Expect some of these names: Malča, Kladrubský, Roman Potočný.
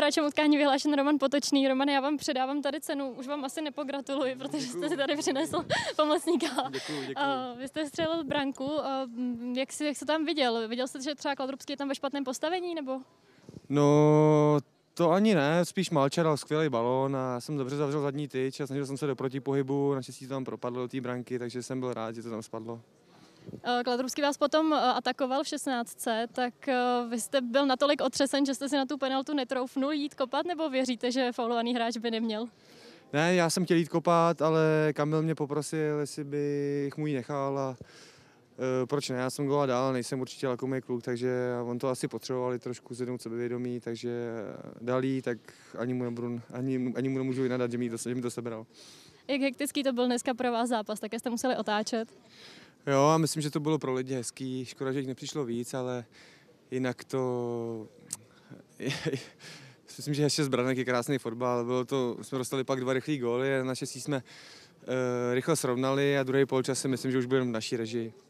hráčem utkání vyhlášen Roman Potočný. Roman, já vám předávám tady cenu, už vám asi nepogratuluji, protože jste si tady přinesl pomocníka. Děkuju. Vy jste střelil branku, jak jste tam viděl? Viděl jste, že třeba Kladrubský je tam ve špatném postavení, nebo? No, to ani ne, spíš Malča dal skvělý balón a já jsem dobře zavřel zadní tyč a snažil jsem se do protipohybu, naštěstí tam propadlo do té branky, takže jsem byl rád, že to tam spadlo. Kladrubský vás potom atakoval v 16. tak vy jste byl natolik otřesen, že jste si na tu penaltu netroufnul jít kopat, nebo věříte, že faulovaný hráč by neměl? Ne, já jsem chtěl jít kopat, ale Kamil mě poprosil, jestli bych mu ji nechal a proč ne, já jsem gola dal, nejsem určitě lakomý kluk, takže on to asi potřeboval trošku zvednout sebevědomí, takže dal jí, tak ani mu nemůžu nadat, že mi to sebral. Jak hektický to byl dneska pro vás zápas, také jste museli otáčet? Jo, a myslím, že to bylo pro lidi hezký, škoda, že jich nepřišlo víc, ale jinak to... Myslím, že 6 branek je krásný fotbal, bylo to... jsme dostali pak 2 rychlý góly a naštěstí jsme rychle srovnali a druhý polčas si myslím, že už byl v naší režii.